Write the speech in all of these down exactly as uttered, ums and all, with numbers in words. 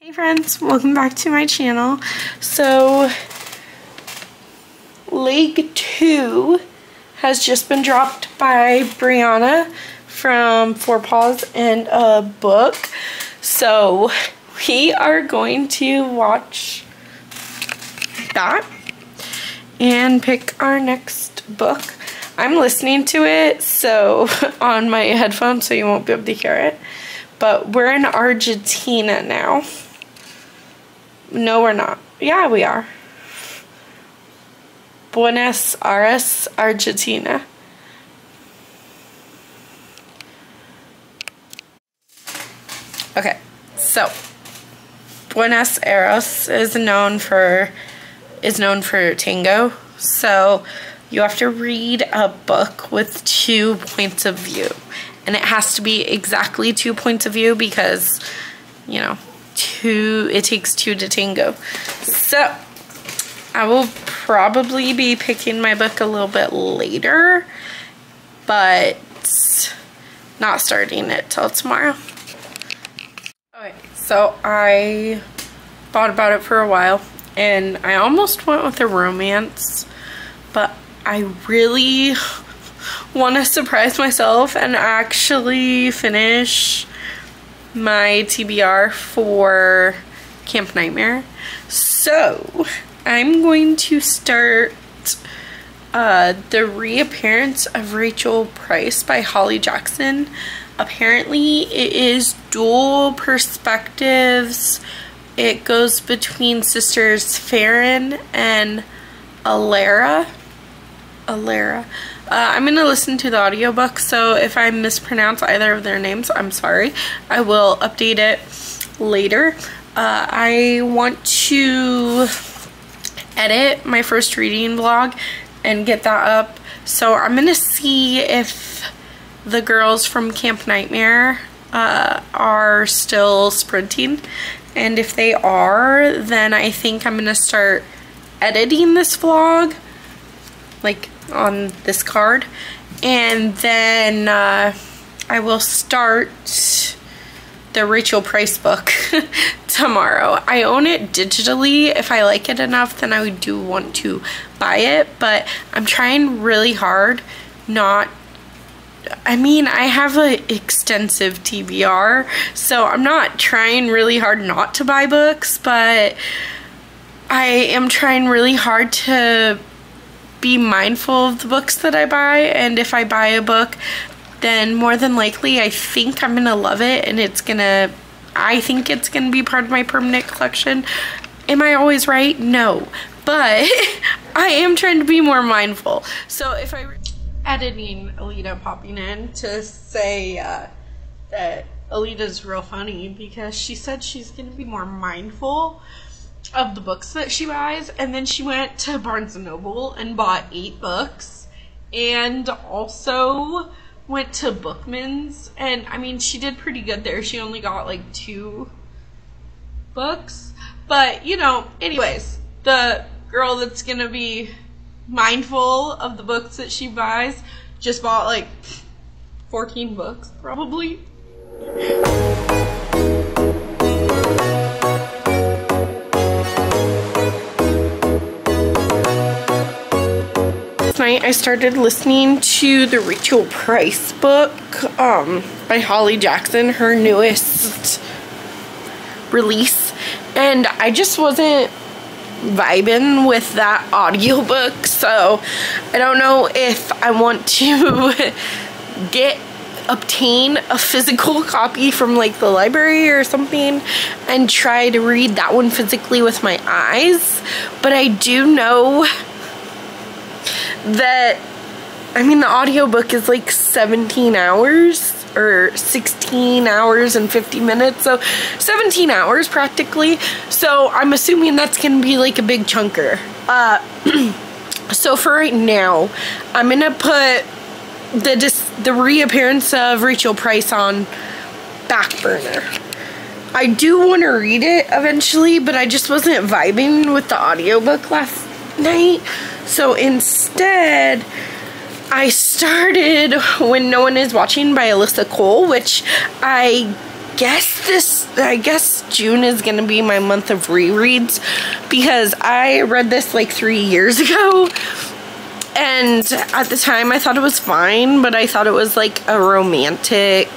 Hey friends, welcome back to my channel. So Leg two has just been dropped by Brianna from Four Paws and a Book. So we are going to watch that and pick our next book. I'm listening to it so on my headphones, so you won't be able to hear it. But we're in Argentina now. No, we're not. Yeah, we are. Buenos Aires, Argentina. Okay, so Buenos Aires is known for is known for tango. So you have to read a book with two points of view. And it has to be exactly two points of view because, you know, two it takes two to tango. So I will probably be picking my book a little bit later, but not starting it till tomorrow. Okay, so I thought about it for a while, and I almost went with a romance, but I really want to surprise myself and actually finish my T B R for Camp Nightmare. So I'm going to start uh, The Reappearance of Rachel Price by Holly Jackson. Apparently it is dual perspectives. It goes between sisters Farron and Alera. Alera. Uh, I'm going to listen to the audiobook, so if I mispronounce either of their names, I'm sorry. I will update it later. Uh, I want to edit my first reading vlog and get that up. So I'm going to see if the girls from Camp Nightmare uh, are still sprinting. And if they are, then I think I'm going to start editing this vlog, like on this card. And then uh, I will start the Rachel Price book tomorrow. I own it digitally. If I like it enough, then I do want to buy it, but I'm trying really hard not, I mean, I have an extensive T B R, so I'm not trying really hard not to buy books, but I am trying really hard to be mindful of the books that I buy. And if I buy a book, then more than likely I think I'm gonna love it, and it's gonna, I think it's gonna be part of my permanent collection. Am I always right? No, but I am trying to be more mindful. So if I re- editing Alita popping in to say uh, that Alita's real funny because she said she's gonna be more mindful of the books that she buys, and then she went to Barnes and Noble and bought eight books, and also went to Bookman's, and I mean, she did pretty good there. She only got like two books, but you know, anyways, the girl that's gonna be mindful of the books that she buys just bought like fourteen books probably. Night I started listening to the Rachel Price book um, by Holly Jackson, her newest release, and I just wasn't vibing with that audiobook, so I don't know if I want to get obtain a physical copy from like the library or something and try to read that one physically with my eyes. But I do know that, I mean, the audiobook is like seventeen hours or sixteen hours and fifty minutes, so seventeen hours practically, so I'm assuming that's gonna be like a big chunker. Uh, so for right now, I'm gonna put the dis the reappearance of Rachel Price on back burner. I do want to read it eventually, but I just wasn't vibing with the audiobook last night. So instead, I started When No One Is Watching by Alyssa Cole, which I guess this, I guess June is gonna be my month of rereads, because I read this like three years ago. And at the time I thought it was fine, but I thought it was like a romantic,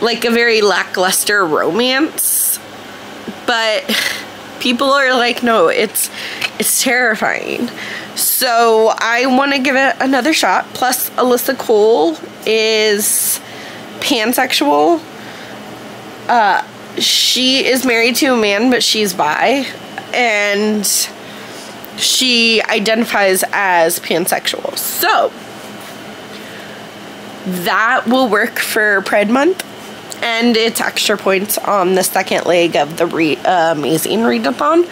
like a very lackluster romance. But people are like, no, it's it's terrifying. So I want to give it another shot. Plus Alyssa Cole is pansexual. Uh, she is married to a man, but she's bi. And she identifies as pansexual. So that will work for Pride Month, and it's extra points on the second leg of the re uh, amazing readathon.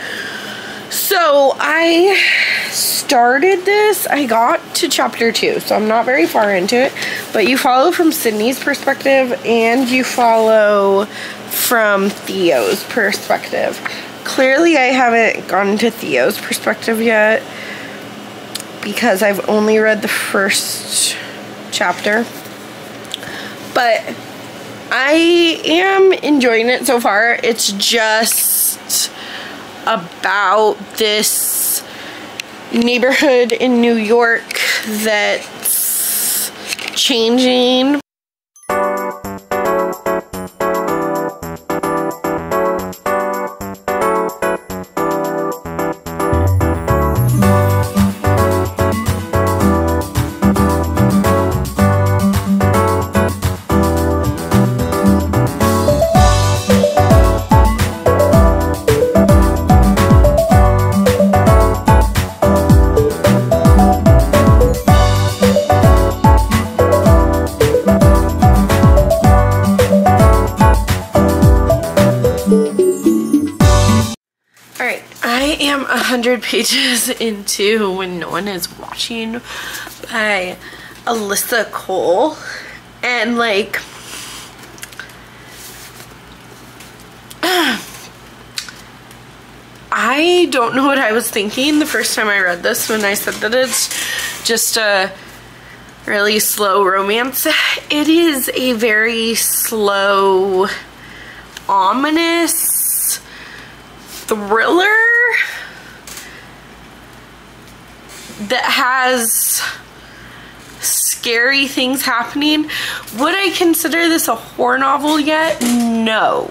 So I started this, I got to chapter two, so I'm not very far into it, but you follow from Sydney's perspective and you follow from Theo's perspective. Clearly I haven't gone to Theo's perspective yet, because I've only read the first chapter, but I am enjoying it so far. It's just about this neighborhood in New York that's changing. one hundred pages into When No One Is Watching by Alyssa Cole, and like I don't know what I was thinking the first time I read this when I said that it's just a really slow romance. It is a very slow, ominous thriller that has scary things happening. Would I consider this a horror novel yet? No.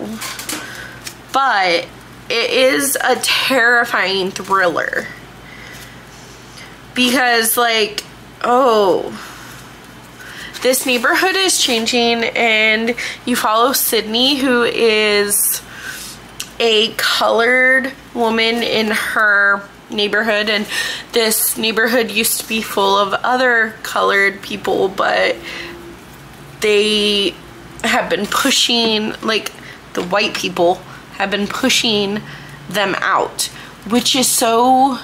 But it is a terrifying thriller. Because like, oh, this neighborhood is changing, and you follow Sydney, who is a colored woman in her neighborhood, and this neighborhood used to be full of other colored people, but they have been pushing, like the white people have been pushing them out, which is so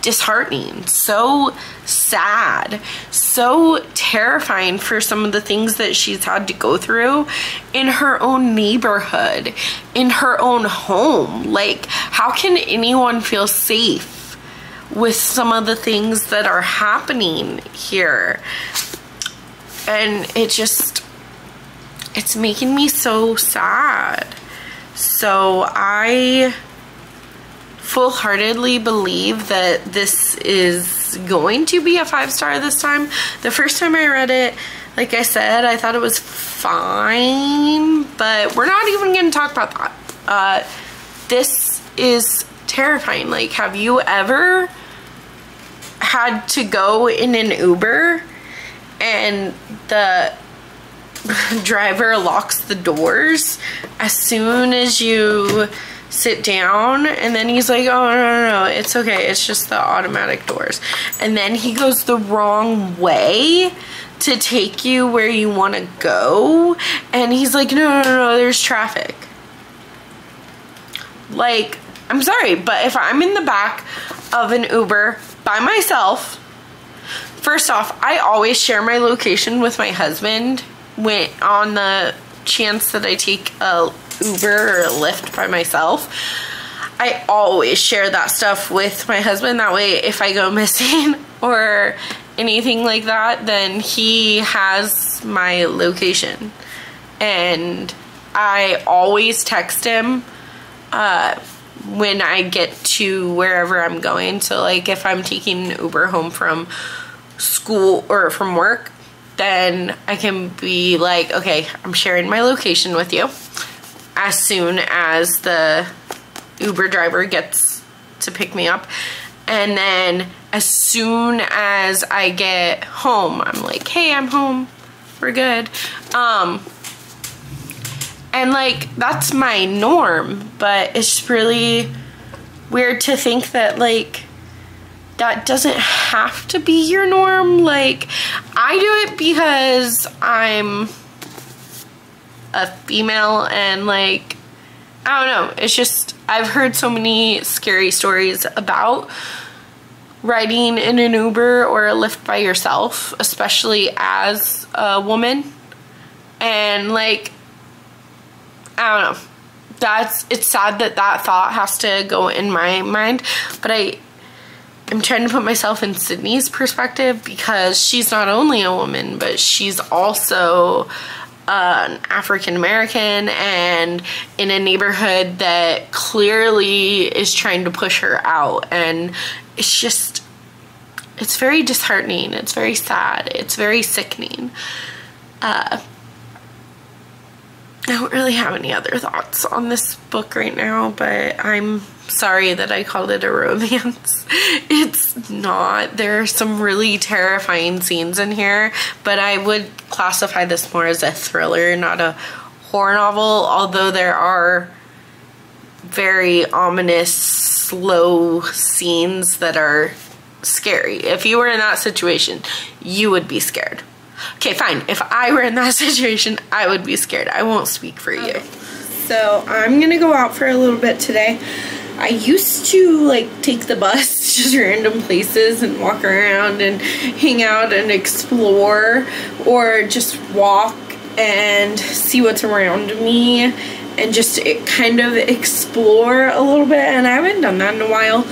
disheartening, so sad, so terrifying for some of the things that she's had to go through in her own neighborhood, in her own home. Like, how can anyone feel safe with some of the things that are happening here? And it just, it's making me so sad. So I full-heartedly believe that this is going to be a five-star this time. The first time I read it, like I said, I thought it was fine, but we're not even going to talk about that. Uh, this is terrifying. Like, have you ever had to go in an Uber and the driver locks the doors as soon as you sit down, and then he's like, oh, no, no, no, it's okay, it's just the automatic doors, and then he goes the wrong way to take you where you want to go, and he's like, no, no, no, there's traffic. Like, I'm sorry, but if I'm in the back of an Uber by myself, first off, I always share my location with my husband when on the chance that I take a Uber or a Lyft by myself. I always share that stuff with my husband. That way if I go missing or anything like that, then he has my location. And I always text him uh, when I get to wherever I'm going. So like if I'm taking an Uber home from school or from work, then I can be like, okay, I'm sharing my location with you as soon as the Uber driver gets to pick me up. And then as soon as I get home, I'm like, hey, I'm home, we're good. Um, and like, that's my norm, but it's really weird to think that like, that doesn't have to be your norm. Like, I do it because I'm a female and like, I don't know, it's just, I've heard so many scary stories about riding in an Uber or a Lyft by yourself, especially as a woman. And like, I don't know, that's, it's sad that that thought has to go in my mind, but I, I'm trying to put myself in Sydney's perspective, because she's not only a woman, but she's also an African American and in a neighborhood that clearly is trying to push her out. And it's just, it's very disheartening. It's very sad. It's very sickening. Uh, I don't really have any other thoughts on this book right now, but I'm sorry that I called it a romance. It's not. There are some really terrifying scenes in here, but I would classify this more as a thriller, not a horror novel, although there are very ominous, slow scenes that are scary. If you were in that situation, you would be scared. Okay, fine. If I were in that situation, I would be scared. I won't speak for you. So I'm gonna go out for a little bit today. I used to like take the bus to random places and walk around and hang out and explore, or just walk and see what's around me and just it kind of explore a little bit, and I haven't done that in a while.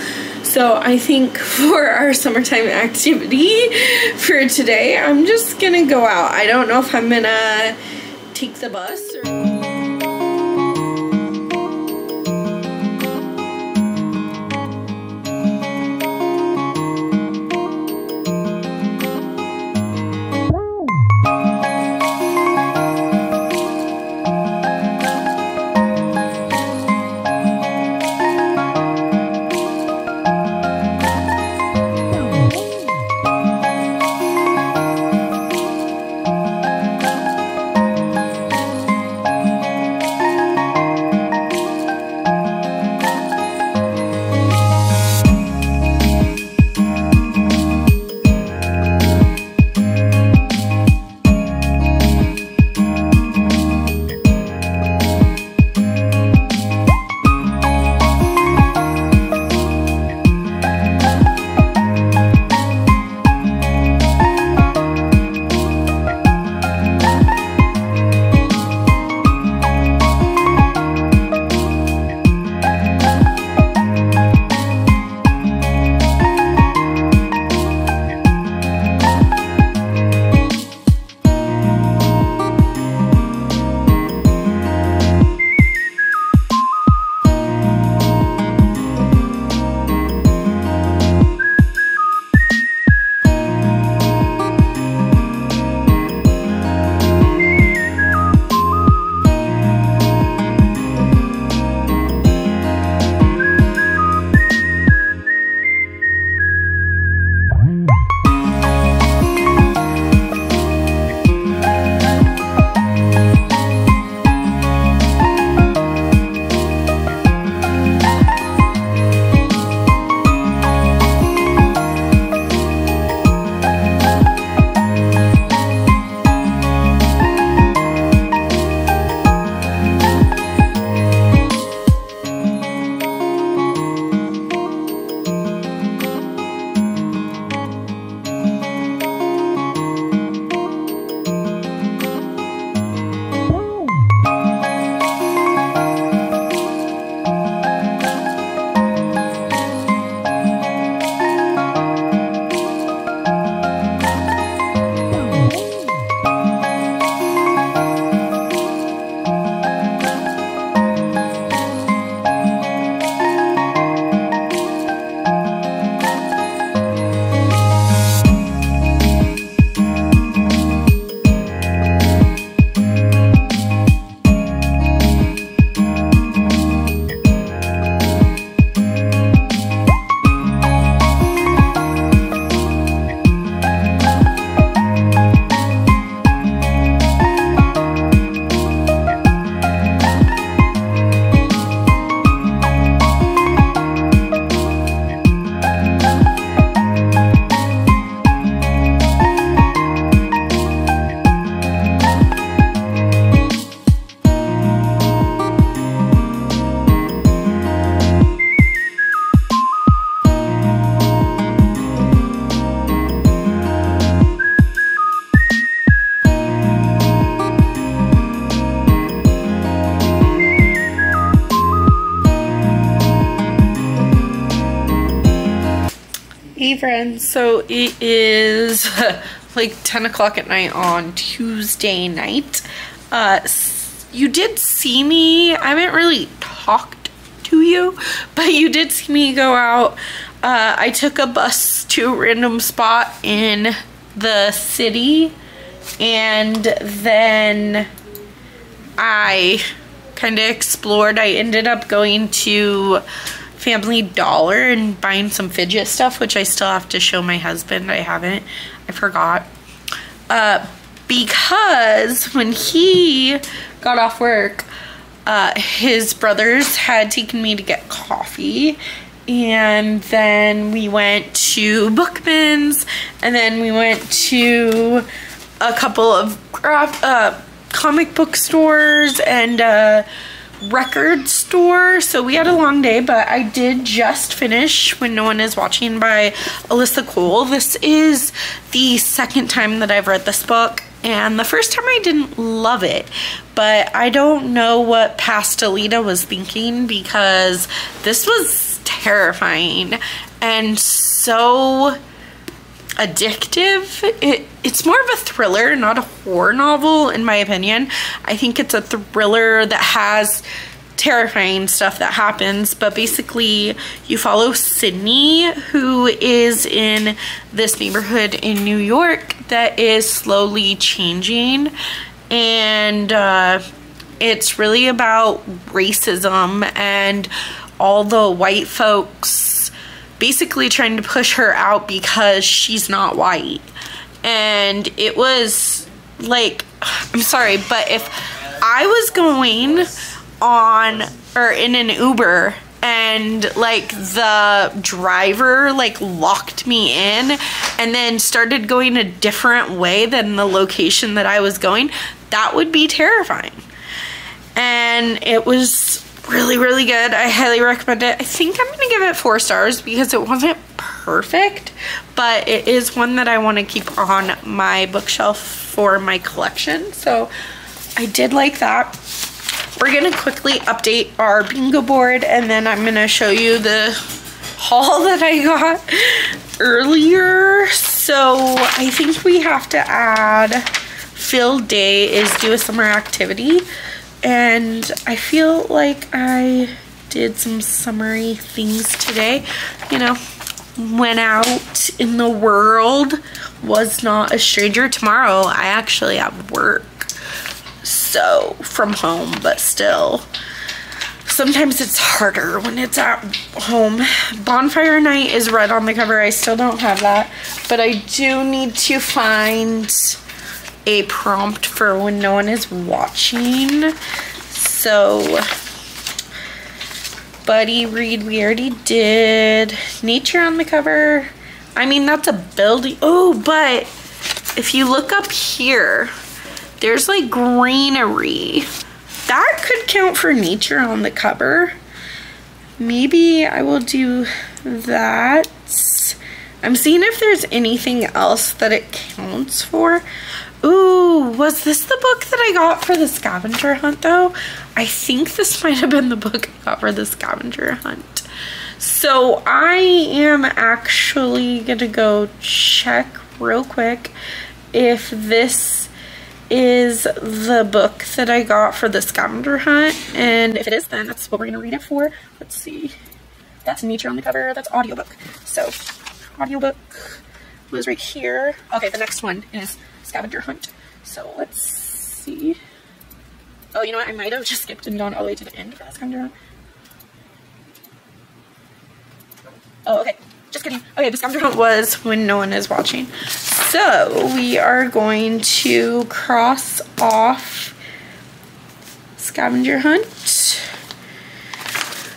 So I think for our summertime activity for today, I'm just gonna go out. I don't know if I'm gonna take the bus or... Hey friends, so it is like ten o'clock at night on Tuesday night. Uh, you did see me, I haven't really talked to you, but you did see me go out. Uh, I took a bus to a random spot in the city, and then I kind of explored. I ended up going to Family Dollar and buying some fidget stuff, which I still have to show my husband. I haven't. I forgot. Uh, because when he got off work, uh, his brothers had taken me to get coffee. And then we went to Bookman's. And then we went to a couple of uh, comic book stores and uh record store. So we had a long day, but I did just finish When No One Is Watching by Alyssa Cole. This is the second time that I've read this book, and the first time I didn't love it, but I don't know what Pastelita was thinking, because this was terrifying and so addictive. It it's more of a thriller, not a horror novel, in my opinion. I think it's a thriller that has terrifying stuff that happens, but basically you follow Sydney, who is in this neighborhood in New York that is slowly changing, and uh, it's really about racism and all the white folks basically trying to push her out because she's not white. And it was like, I'm sorry, but if I was going on or in an Uber and like the driver like locked me in and then started going a different way than the location that I was going, that would be terrifying. And it was really, really good. I highly recommend it. I think I'm gonna give it four stars because it wasn't perfect, but it is one that I want to keep on my bookshelf for my collection. So I did like that. We're gonna quickly update our bingo board, and then I'm gonna show you the haul that I got earlier. So I think we have to add field day is do a summer activity. And I feel like I did some summery things today. You know, went out in the world, was not a stranger. Tomorrow I actually have work, so from home, but still. Sometimes it's harder when it's at home. Bonfire Night is red on the cover. I still don't have that, but I do need to find a prompt for When No One Is Watching. So Buddy Reed, we already did. Nature on the cover. I mean, that's a building. Oh, but if you look up here, there's like greenery. That could count for nature on the cover. Maybe I will do that. I'm seeing if there's anything else that it counts for. Ooh, was this the book that I got for the scavenger hunt, though? I think this might have been the book I got for the scavenger hunt. So I am actually gonna go check real quick if this is the book that I got for the scavenger hunt. And if it is, then that's what we're gonna read it for. Let's see. That's nature on the cover. That's audiobook. So audiobook was right here. Okay, the next one is scavenger hunt. So let's see. Oh, you know what? I might have just skipped and gone all the way to the end for the scavenger hunt. Oh, okay. Just kidding. Okay, the scavenger hunt was When No One Is Watching. So we are going to cross off scavenger hunt.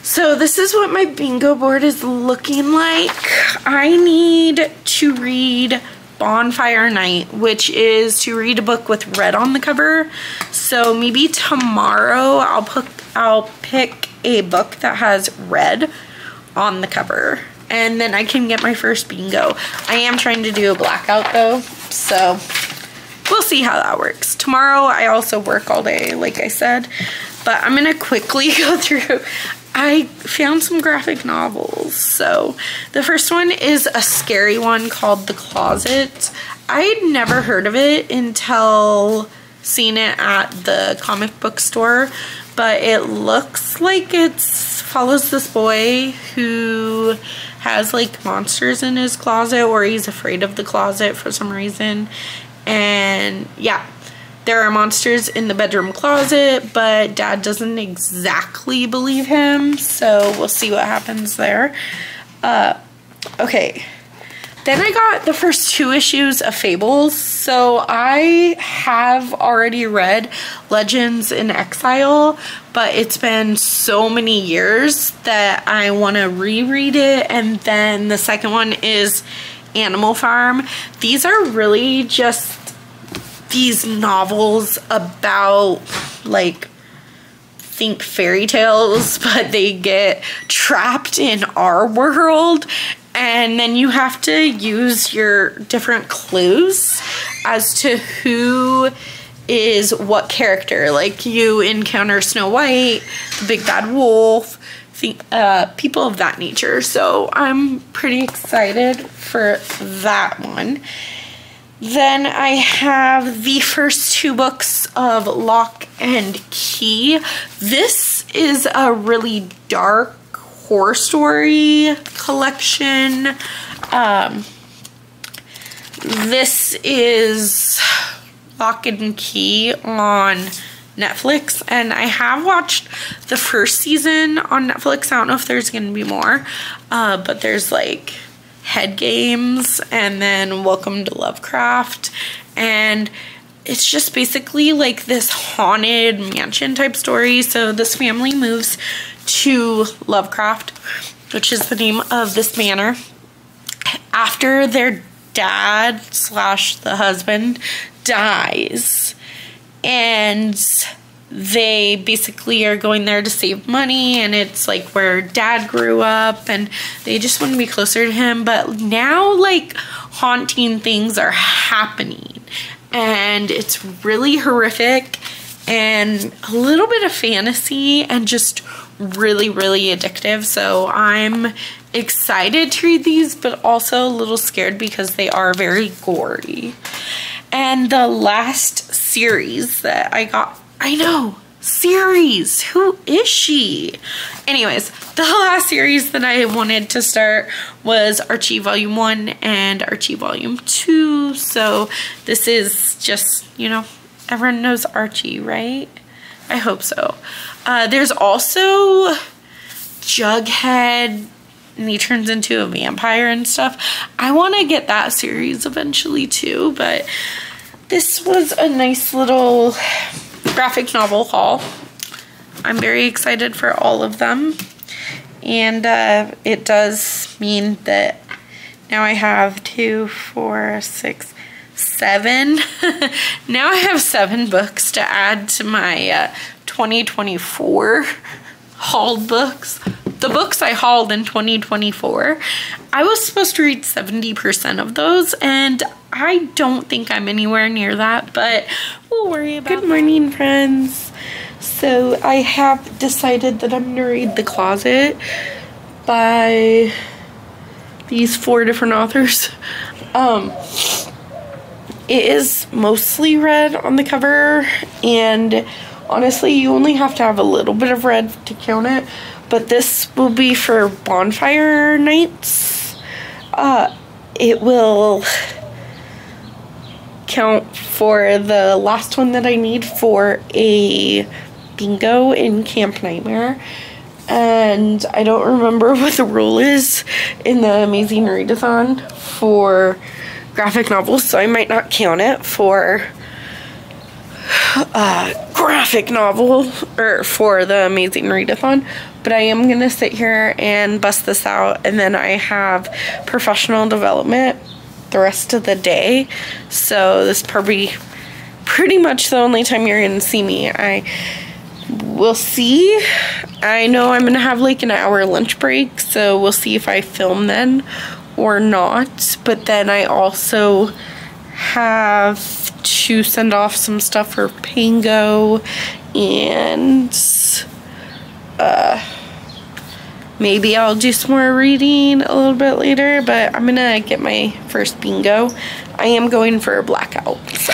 So this is what my bingo board is looking like. I need to read Bonfire Night, which is to read a book with red on the cover. So maybe tomorrow I'll pick, I'll pick a book that has red on the cover, and then I can get my first bingo. I am trying to do a blackout though, so we'll see how that works. Tomorrow I also work all day, like I said, but I'm gonna quickly go through. I found some graphic novels. So the first one is a scary one called The Closet. I had never heard of it until seeing it at the comic book store, but it looks like it follows this boy who has like monsters in his closet, or he's afraid of the closet for some reason. And yeah, there are monsters in the bedroom closet, but Dad doesn't exactly believe him, so we'll see what happens there. Uh, okay. Then I got the first two issues of Fables. So I have already read Legends in Exile, but it's been so many years that I want to reread it. And then the second one is Animal Farm. These are really just these novels about, like, think fairy tales, but they get trapped in our world. And then you have to use your different clues as to who is what character. Like, you encounter Snow White, the big bad wolf, the, uh, people of that nature. So I'm pretty excited for that one. Then I have the first two books of Lock and Key. This is a really dark horror story collection. Um, this is Lock and Key on Netflix, and I have watched the first season on Netflix. I don't know if there's going to be more, uh, but there's like Head Games and then Welcome to Lovecraft, and it's just basically like this haunted mansion type story. So this family moves to Lovecraft, which is the name of this manor, after their dad slash the husband dies. And they basically are going there to save money, and it's like where Dad grew up, and they just want to be closer to him. But now, like, haunting things are happening, and it's really horrific and a little bit of fantasy and just really, really addictive. So I'm excited to read these, but also a little scared because they are very gory. And the last series that I got, I know, series, who is she? Anyways, the last series that I wanted to start was Archie Volume one and Archie Volume two. So this is just, you know, everyone knows Archie, right? I hope so. Uh, there's also Jughead, and he turns into a vampire and stuff. I want to get that series eventually too, but this was a nice little graphic novel haul. I'm very excited for all of them. And uh, it does mean that now I have two, four, six, seven. Now I have seven books to add to my uh, twenty twenty-four hauled books. The books I hauled in twenty twenty-four, I was supposed to read seventy percent of those, and I don't think I'm anywhere near that, but we'll worry about it. Good morning, that. Friends. So I have decided that I'm going to read The Closet by these four different authors. Um... It is mostly red on the cover, and honestly, you only have to have a little bit of red to count it, but this will be for bonfire nights. Uh, it will count for the last one that I need for a bingo in Camp Nightmare, and I don't remember what the rule is in the Amazing Readathon for graphic novels, so I might not count it for a graphic novel or for the Amazing Readathon, but I am going to sit here and bust this out, and then I have professional development the rest of the day, so this is probably pretty much the only time you're going to see me. I will see. I know I'm going to have like an hour lunch break, so we'll see if I film then or not, but then I also have to send off some stuff for Pango and uh, Maybe I'll do some more reading a little bit later, but I'm gonna get my first bingo. I am going for a blackout, so.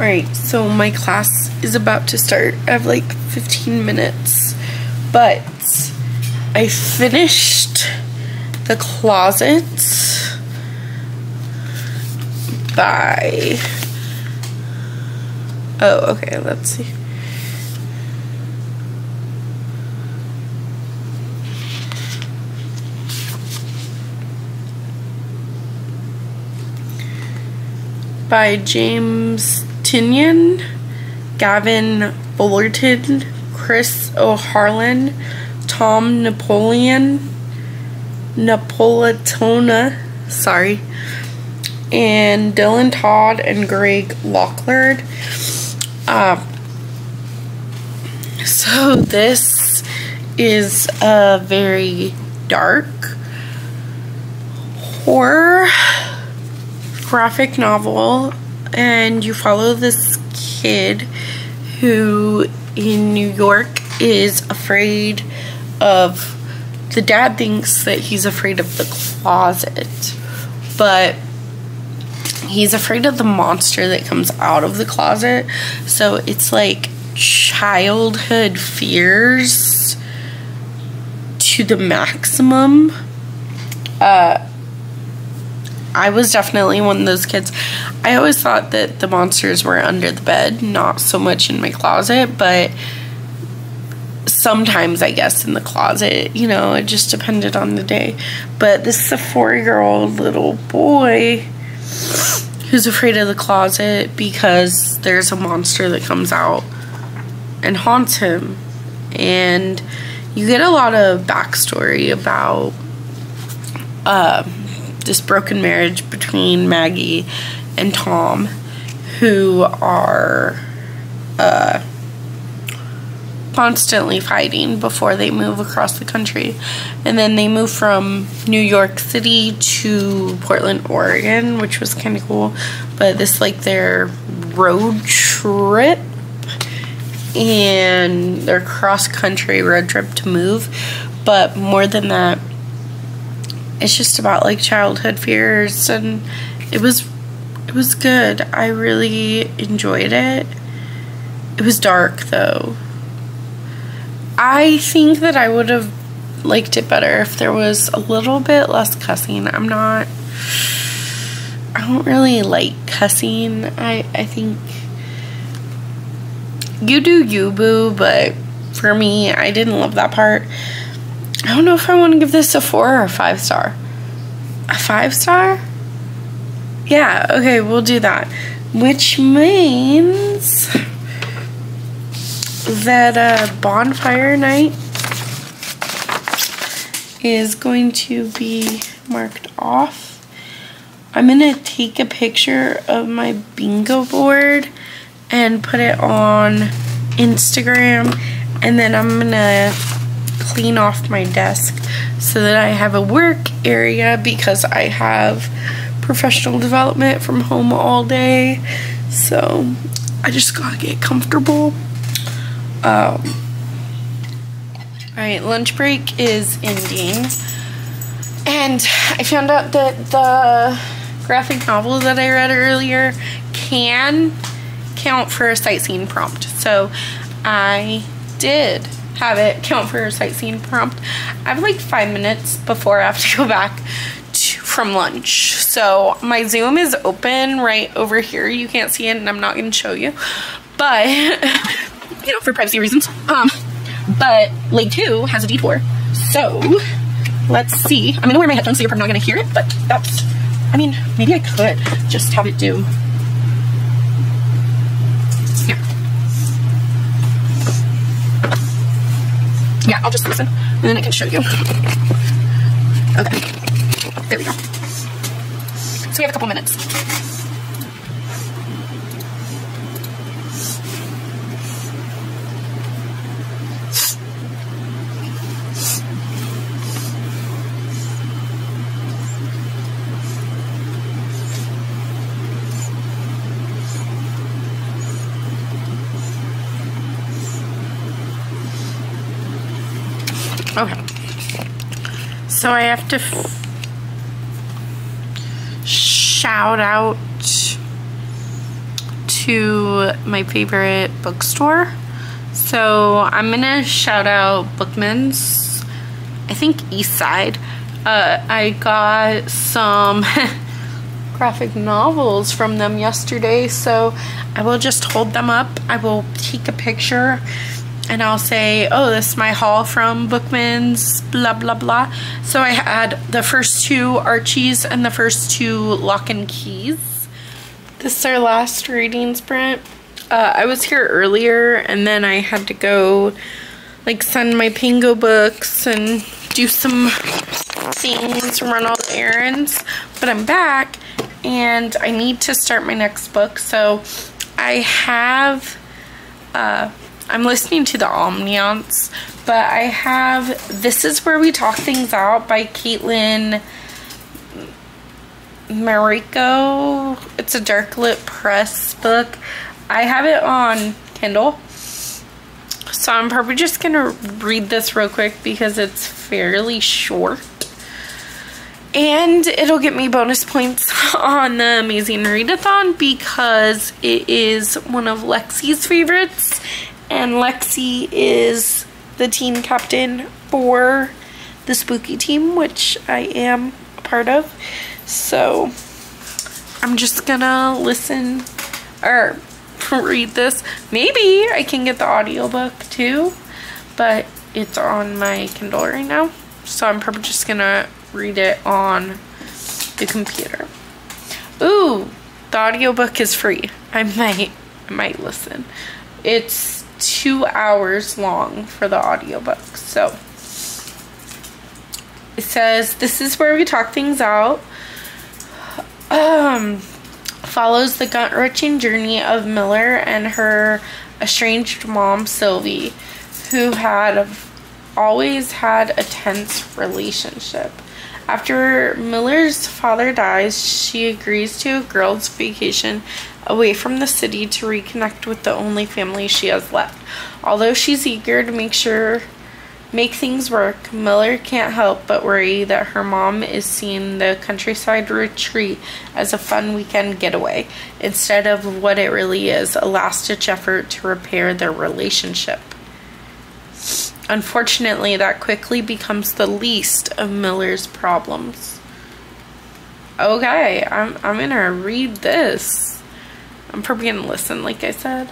Alright, so my class is about to start. I have like fifteen minutes, but I finished The Closet by, oh, okay, let's see. By James Tinian, Gavin Bullerton, Chris O'Harlan, Tom Napoleon Napolitona, sorry, and Dylan Todd and Greg Locklard. Uh, so this is a very dark horror graphic novel, and you follow this kid who in New York is afraid of, the dad thinks that he's afraid of the closet, but he's afraid of the monster that comes out of the closet. So it's like childhood fears to the maximum. Uh, I was definitely one of those kids. I always thought that the monsters were under the bed, not so much in my closet, but sometimes I guess in the closet, you know, it just depended on the day. But this is a four-year-old little boy who's afraid of the closet because there's a monster that comes out and haunts him. And you get a lot of backstory about, uh, this broken marriage between Maggie and Tom, who are uh, constantly fighting before they move across the country. And then they move from New York City to Portland, Oregon, which was kind of cool. But this, like, their road trip, and their cross-country road trip to move. But more than that, it's just about like childhood fears, and it was it was good. I really enjoyed it. It was dark though. I think that I would have liked it better if there was a little bit less cussing. I'm not I don't really like cussing. I I think you do you, boo, but for me, I didn't love that part. I don't know if I want to give this a four or a five star. A five star? Yeah, okay, we'll do that. Which means that uh, Bonfire Night is going to be marked off. I'm going to take a picture of my bingo board and put it on Instagram, and then I'm going to clean off my desk so that I have a work area because I have professional development from home all day. So I just gotta get comfortable. Um, Alright, lunch break is ending. And I found out that the graphic novel that I read earlier can count for a sightseeing prompt. So I did have it count for a sightseeing prompt. I have like five minutes before I have to go back to, from lunch. So my Zoom is open right over here. You can't see it and I'm not going to show you. But, you know, for privacy reasons. Um, but leg two has a detour. So let's see. I'm going to wear my headphones so you're probably not going to hear it. But that's, I mean, maybe I could just have it do. Yeah, I'll just listen, and then I can show you. Okay. There we go. So we have a couple minutes. Okay, so I have to f shout out to my favorite bookstore. So I'm gonna shout out Bookman's, I think Eastside. Uh, I got some graphic novels from them yesterday, so I will just hold them up. I will take a picture. And I'll say, oh, this is my haul from Bookman's, blah, blah, blah. So I had the first two Archies and the first two Lock and Keys. This is our last reading sprint. Uh, I was here earlier, and then I had to go, like, send my Pango Books and do some things, run all the errands. But I'm back, and I need to start my next book. So I have... Uh, I'm listening to the ambiance, but I have This Is Where We Talk Things Out by Caitlin Mariko. It's a Darklit Press book. I have it on Kindle, so I'm probably just going to read this real quick because it's fairly short. And it'll get me bonus points on the Amazing Readathon because it is one of Lexi's favorites. And Lexi is the team captain for the spooky team, which I am a part of. So I'm just gonna listen or read this. Maybe I can get the audiobook too, but it's on my Kindle right now. So I'm probably just gonna read it on the computer. Ooh, the audiobook is free. I might, I might listen. It's two hours long for the audiobook. So it says, This Is Where We Talk Things Out um, follows the gut-wrenching journey of Miller and her estranged mom, Sylvie, who had always had a tense relationship. After Miller's father dies, she agrees to a girls' vacation away from the city to reconnect with the only family she has left. Although she's eager to make sure make things work, Miller can't help but worry that her mom is seeing the countryside retreat as a fun weekend getaway instead of what it really is, a last-ditch effort to repair their relationship. Unfortunately, that quickly becomes the least of Miller's problems. Okay, I'm, I'm gonna read this. I'm probably gonna listen, like I said.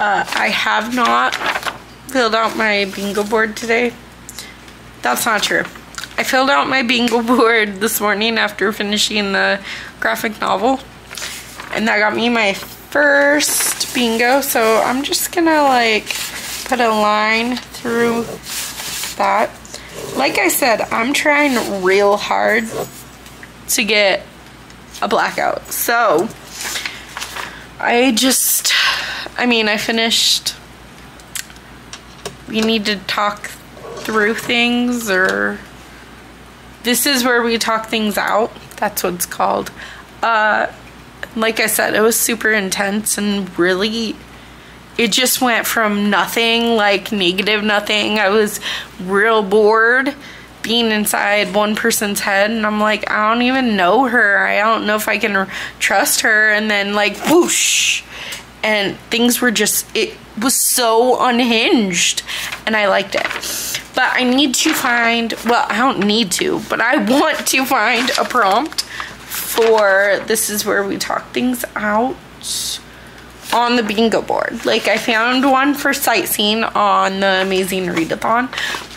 Uh, I have not filled out my bingo board today. That's not true. I filled out my bingo board this morning after finishing the graphic novel. And that got me my first bingo. So I'm just gonna like put a line through that. Like I said, I'm trying real hard to get a blackout. So I just, I mean, I finished. We need to talk through things, or This Is Where We Talk Things Out. That's what it's called. Uh, like I said, it was super intense and really, it just went from nothing, like negative nothing. I was real bored being inside one person's head, and I'm like, I don't even know her. I don't know if I can trust her. And then like, whoosh, and things were just, it was so unhinged, and I liked it. But I need to find, well, I don't need to, but I want to find a prompt for This Is Where We Talk Things Out on the bingo board. Like, I found one for sightseeing on the Amazing Readathon,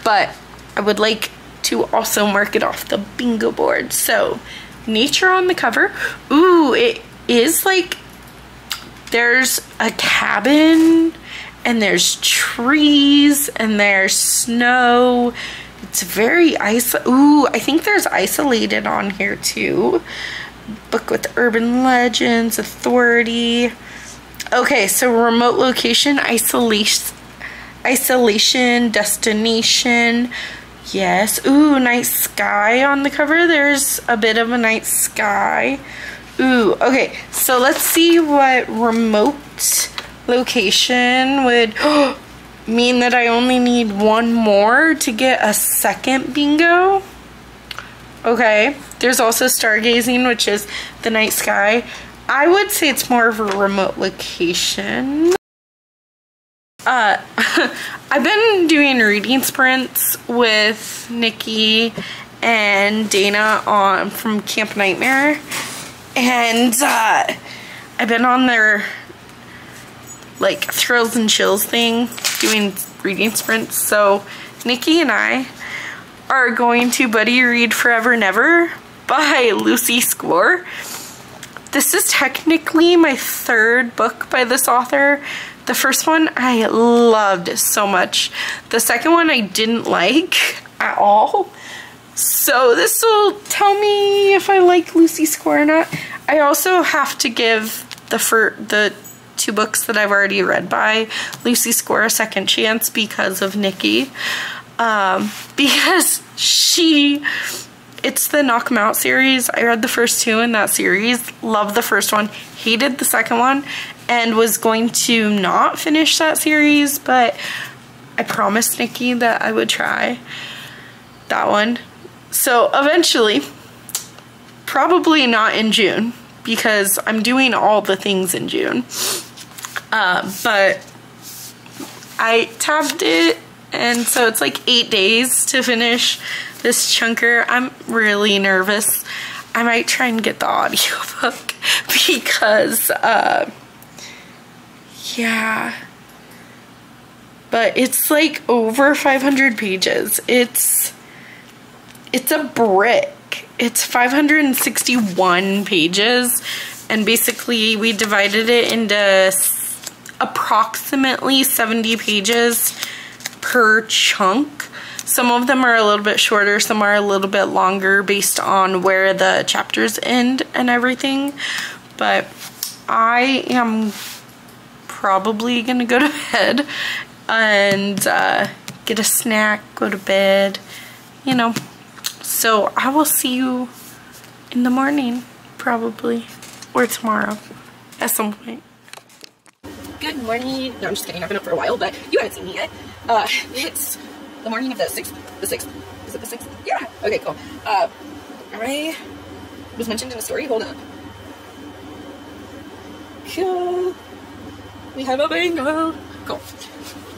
but I would like to also mark it off the bingo board. So, nature on the cover. Ooh, it is like, there's a cabin, and there's trees, and there's snow. It's very isolated. Ooh, I think there's isolated on here too. Book with urban legends, authority. Okay, so remote location, isolation, isolation, destination. Yes. Ooh, night sky on the cover. There's a bit of a night sky. Ooh, okay. So let's see what remote location would mean that I only need one more to get a second bingo. Okay, there's also stargazing, which is the night sky. I would say it's more of a remote location. Uh, I've been doing reading sprints with Nikki and Dana on from Camp Nightmare, and uh, I've been on their like thrills and chills thing, doing reading sprints. So Nikki and I are going to buddy read Forever Never by Lucy Score. This is technically my third book by this author. The first one I loved so much. The second one I didn't like at all. So this will tell me if I like Lucy Score or not. I also have to give the fir- the two books that I've already read by Lucy Score a second chance because of Nikki. Um, because she, it's the Knock 'Em Out series. I read the first two in that series, loved the first one, hated the second one, and was going to not finish that series, but I promised Nikki that I would try that one. So eventually, probably not in June, because I'm doing all the things in June. Uh, but I tabbed it, and so it's like eight days to finish this chunker. I'm really nervous. I might try and get the audiobook because, uh, yeah. But it's like over five hundred pages. It's, it's a brick. It's five hundred sixty-one pages, and basically we divided it into approximately seventy pages per chunk. Some of them are a little bit shorter, some are a little bit longer based on where the chapters end and everything. But I am probably gonna go to bed and uh, get a snack, go to bed, you know. So I will see you in the morning, probably, or tomorrow, at some point. Good morning. No, I'm just kidding. I've been up for a while, but you haven't seen me yet. Uh, it's the morning of the sixth. The sixth. Is it the sixth? Yeah. Okay, cool. Uh, I was mentioned in a story. Hold up. Cool. We have a bingo. Cool.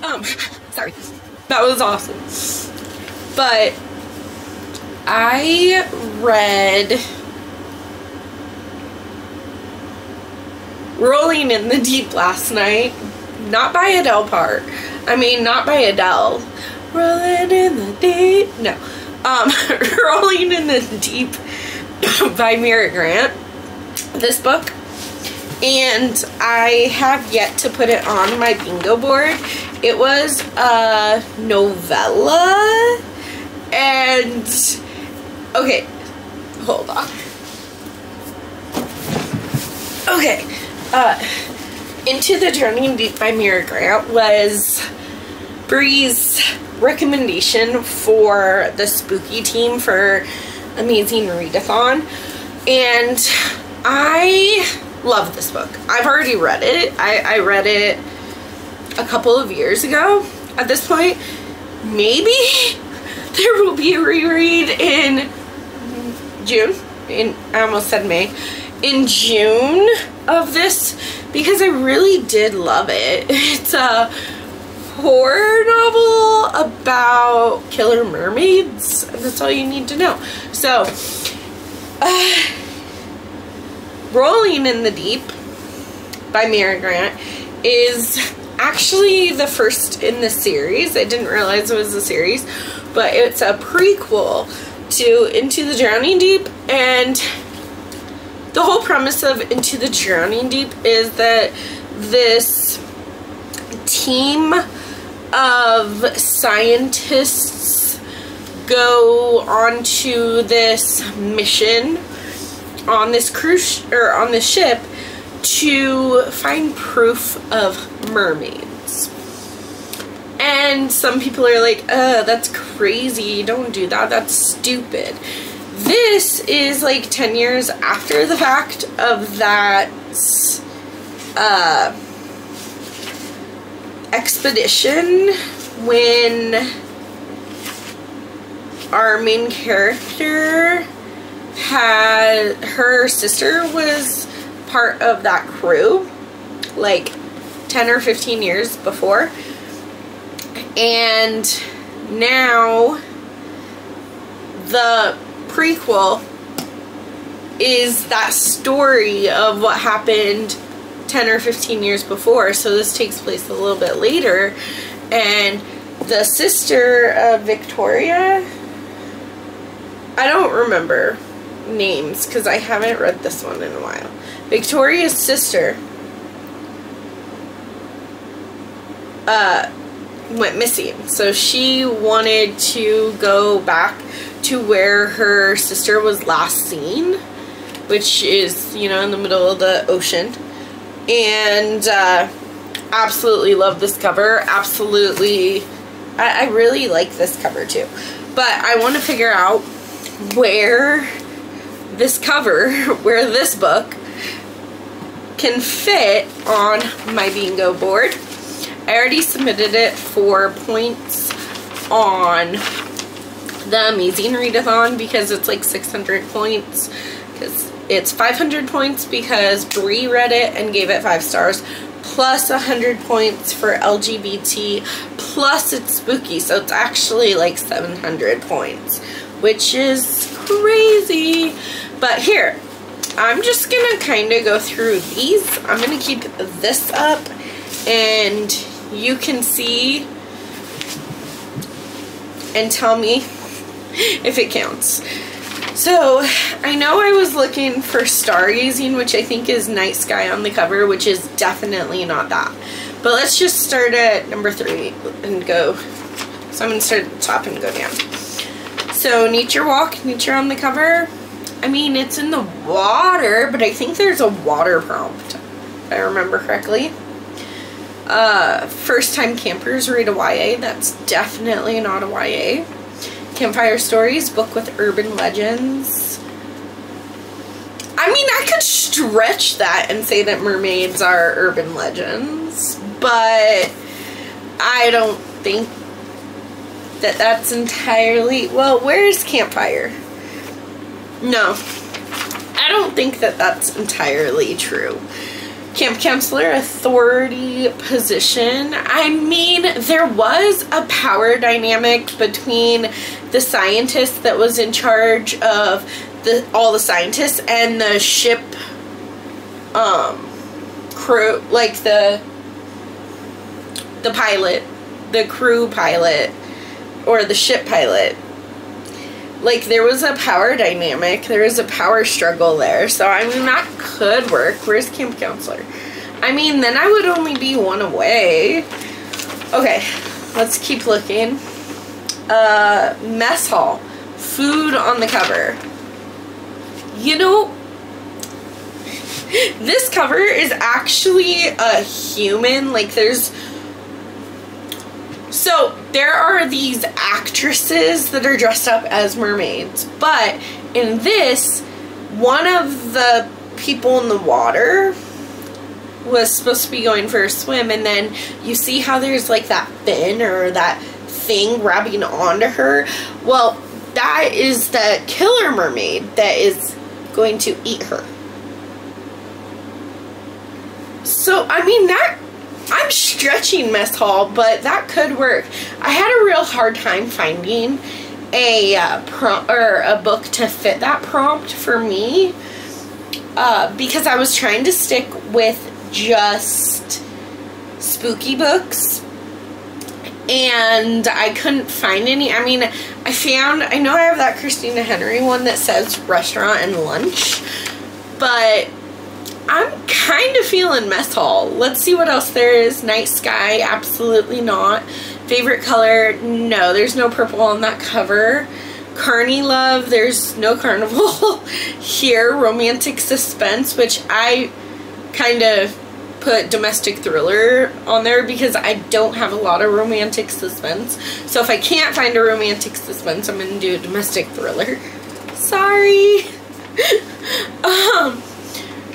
Um, sorry. That was awesome. But I read Rolling in the Deep last night Not by Adele part. I mean, not by Adele. Rolling in the Deep. No. Um, Rolling in the Deep by Mira Grant. This book. And I have yet to put it on my bingo board. It was a novella. And, okay. Hold on. Okay. Uh, Into the Drowning Deep by Mira Grant was Bree's recommendation for the spooky team for Amazing Readathon. And I love this book. I've already read it. I, I read it a couple of years ago at this point. Maybe there will be a reread in June. In, I almost said May. In June of this, because I really did love it. It's a horror novel about killer mermaids. That's all you need to know. So, uh, Rolling in the Deep by Mira Grant is actually the first in the series. I didn't realize it was a series, but it's a prequel to Into the Drowning Deep, and the whole premise of Into the Drowning Deep is that this team of scientists go onto this mission on this cruise or on this ship to find proof of mermaids. And some people are like, uh, that's crazy, don't do that, that's stupid. This is like ten years after the fact of that uh, expedition, when our main character had, her sister was part of that crew like ten or fifteen years before, and now the prequel is that story of what happened ten or fifteen years before. So this takes place a little bit later, and the sister of Victoria, I don't remember names because I haven't read this one in a while. Victoria's sister uh, went missing, so she wanted to go back to where her sister was last seen, which is, you know, in the middle of the ocean. And uh, absolutely love this cover. Absolutely, I, I really like this cover too, but I want to figure out where this cover, where this book can fit on my bingo board. I already submitted it for points on the Amazing Readathon because it's like six hundred points, because it's five hundred points because Bree read it and gave it five stars, plus one hundred points for L G B T, plus it's spooky, so it's actually like seven hundred points, which is crazy. But here, I'm just gonna kind of go through these. I'm gonna keep this up and you can see and tell me if it counts. So I know I was looking for stargazing, which I think is night sky on the cover, which is definitely not that. But let's just start at number three and go. So I'm gonna start at the top and go down. So Nature Walk, nature on the cover. I mean, it's in the water, but I think there's a water prompt, if I remember correctly. Uh, first time campers read a Y A. That's definitely not a Y A. Campfire Stories, book with urban legends. I mean, I could stretch that and say that mermaids are urban legends, but I don't think that that's entirely, well, where's Campfire? No, I don't think that that's entirely true. Camp Counselor, Authority Position. I mean, there was a power dynamic between the scientist that was in charge of the all the scientists and the ship um, crew, like the the pilot, the crew pilot, or the ship pilot. Like, there was a power dynamic. There was a power struggle there. So, I mean, that could work. Where's camp counselor? I mean, then I would only be one away. Okay, let's keep looking. Uh, mess hall. Food on the cover. You know, this cover is actually a human. Like, there's... So, there are these actresses that are dressed up as mermaids, but in this, one of the people in the water was supposed to be going for a swim, and then you see how there's like that fin or that thing grabbing onto her? Well, that is the killer mermaid that is going to eat her. So, I mean, that... I'm stretching mess hall, but that could work. I had a real hard time finding a uh, prompt or a book to fit that prompt for me uh, because I was trying to stick with just spooky books, and I couldn't find any. I mean, I found, I know I have that Christina Henry one that says restaurant and lunch, but I'm kind of feeling mess hall. Let's see what else there is. Night sky, absolutely not. Favorite color, no, there's no purple on that cover. Carny love, there's no carnival here. Romantic suspense, which I kind of put domestic thriller on there because I don't have a lot of romantic suspense. So if I can't find a romantic suspense, I'm gonna do a domestic thriller. Sorry. um.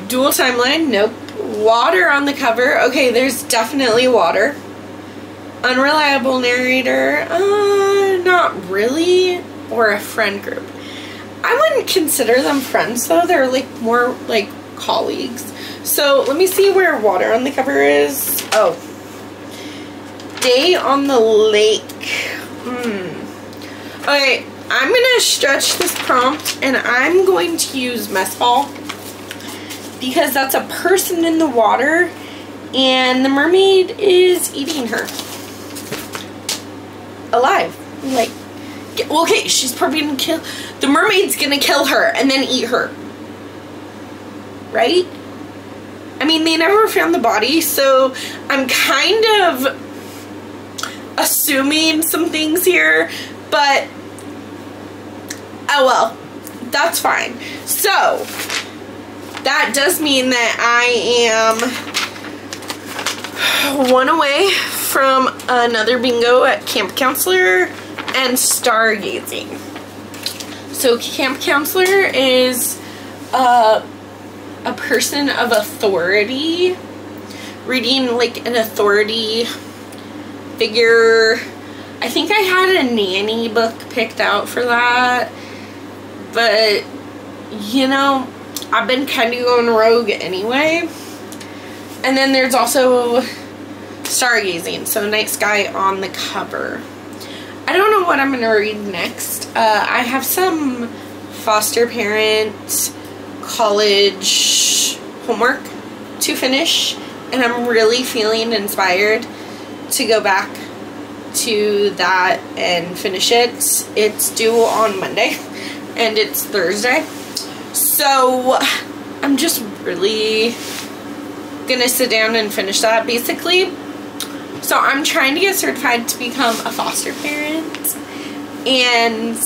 Dual timeline, nope. Water on the cover, okay, there's definitely water. Unreliable narrator, uh, not really. Or a friend group. I wouldn't consider them friends though, they're like more like colleagues. So let me see where water on the cover is. Oh. Day on the lake. Hmm. Okay, I'm gonna stretch this prompt and I'm going to use mess hall, because that's a person in the water and the mermaid is eating her alive. Like, okay, she's probably gonna kill, the mermaid's gonna kill her and then eat her, right? I mean, they never found the body, so I'm kind of assuming some things here, but oh well, that's fine. So that does mean that I am one away from another bingo at Camp Counselor and Stargazing. So Camp Counselor is uh, a person of authority, reading like an authority figure. I think I had a nanny book picked out for that, but you know, I've been kind of going rogue anyway. And then there's also Stargazing, so night sky on the cover. I don't know what I'm going to read next. Uh, I have some foster parent college homework to finish, and I'm really feeling inspired to go back to that and finish it. It's due on Monday, and it's Thursday. So, I'm just really gonna sit down and finish that, basically. So, I'm trying to get certified to become a foster parent. And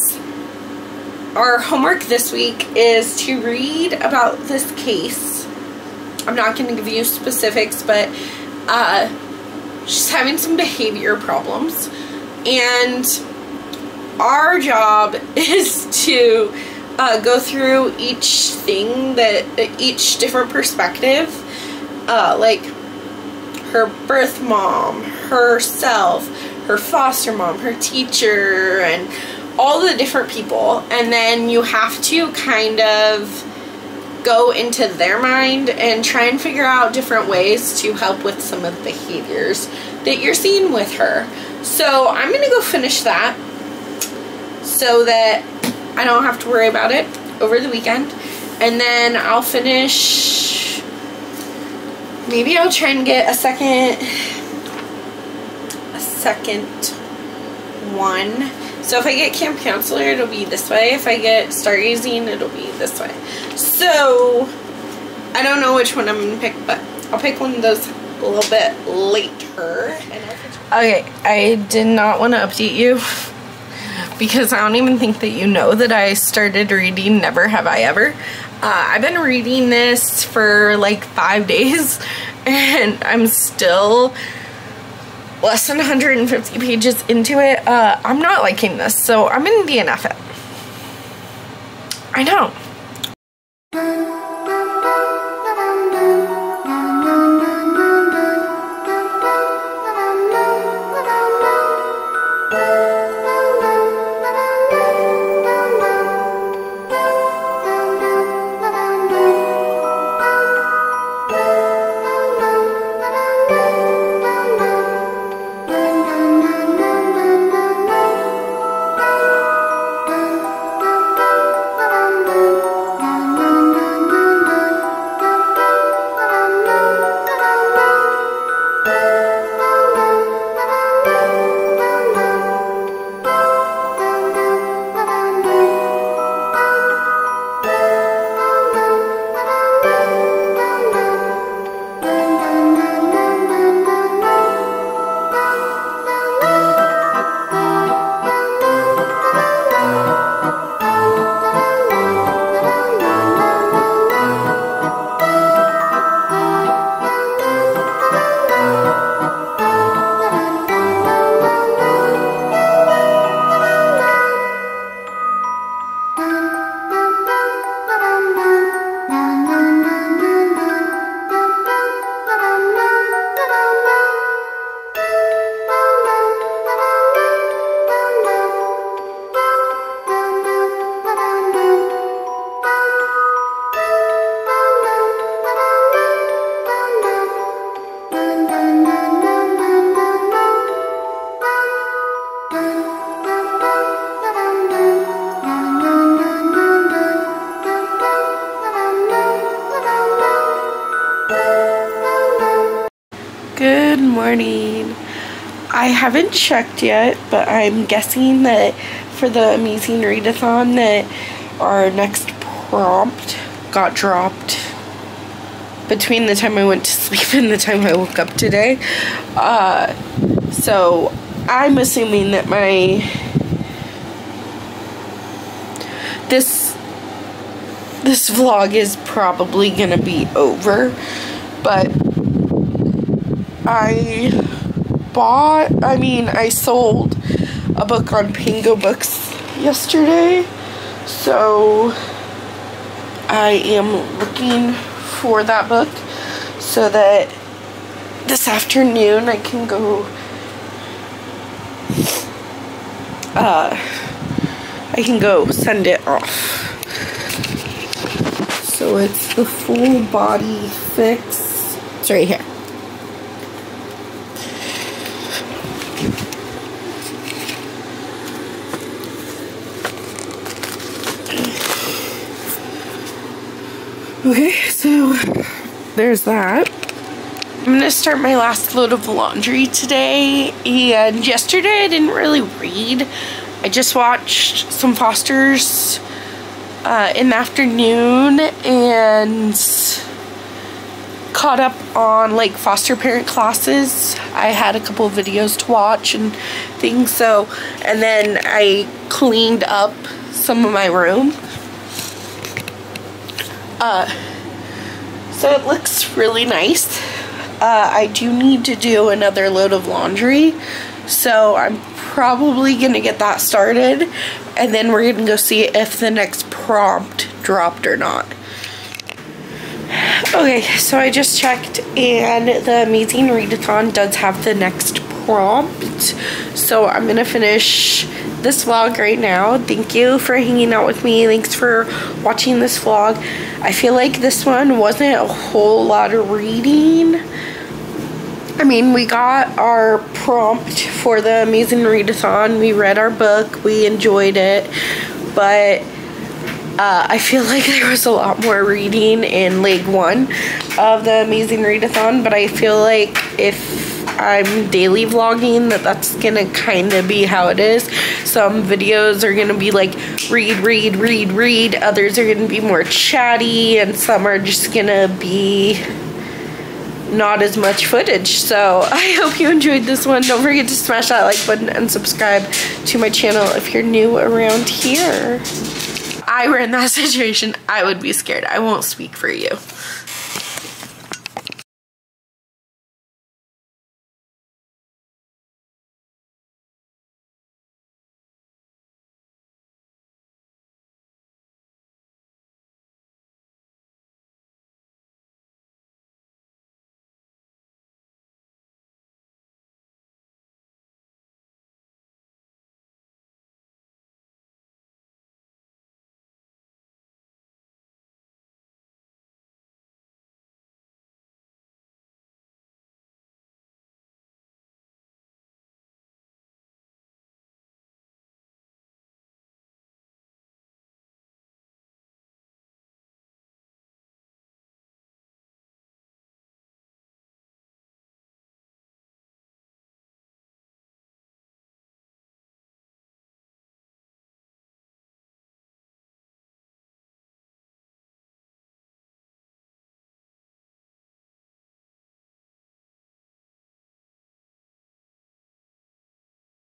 our homework this week is to read about this case. I'm not gonna give you specifics, but uh, she's having some behavior problems. And our job is to... Uh, go through each thing that each different perspective, uh, like her birth mom, herself, her foster mom, her teacher, and all the different people, and then you have to kind of go into their mind and try and figure out different ways to help with some of the behaviors that you're seeing with her. So I'm gonna go finish that so that I don't have to worry about it over the weekend, and then I'll finish, maybe I'll try and get a second second one. So if I get Camp Counselor, it'll be this way. If I get Stargazing, it'll be this way. So I don't know which one I'm going to pick, but I'll pick one of those a little bit later. Okay, I did not want to update you because I don't even think that you know that I started reading Never Have I Ever. Uh, I've been reading this for like five days and I'm still less than one hundred fifty pages into it. Uh, I'm not liking this, so I'm gonna D N F it. I know. I haven't checked yet, but I'm guessing that for the amazing readathon that our next prompt got dropped between the time I went to sleep and the time I woke up today. Uh, so I'm assuming that my this this vlog is probably gonna be over, but I bought, I mean, I sold a book on Pango Books yesterday, so I am looking for that book so that this afternoon I can go, uh, I can go send it off. So it's The Full Body Fix. It's right here. Okay, so there's that. I'm gonna start my last load of laundry today, and yesterday I didn't really read. I just watched some Fosters uh, in the afternoon and caught up on like foster parent classes. I had a couple of videos to watch and things, so, and then I cleaned up some of my room. Uh, so it looks really nice. Uh, I do need to do another load of laundry, so I'm probably gonna get that started, and then we're gonna go see if the next prompt dropped or not. Okay, so I just checked, and the Amazing Readathon does have the next prompt, so I'm gonna finish this vlog right now. Thank you for hanging out with me. Thanks for watching this vlog. I feel like this one wasn't a whole lot of reading. I mean, we got our prompt for the Amazing Readathon. We read our book. We enjoyed it. But uh, I feel like there was a lot more reading in leg one of the Amazing Readathon. But I feel like if I'm daily vlogging, that that's gonna kind of be how it is. Some videos are gonna be like read, read, read, read. Others are gonna be more chatty, and some are just gonna be not as much footage. So I hope you enjoyed this one. Don't forget to smash that like button and subscribe to my channel if you're new around here. If I were in that situation, I would be scared. I won't speak for you.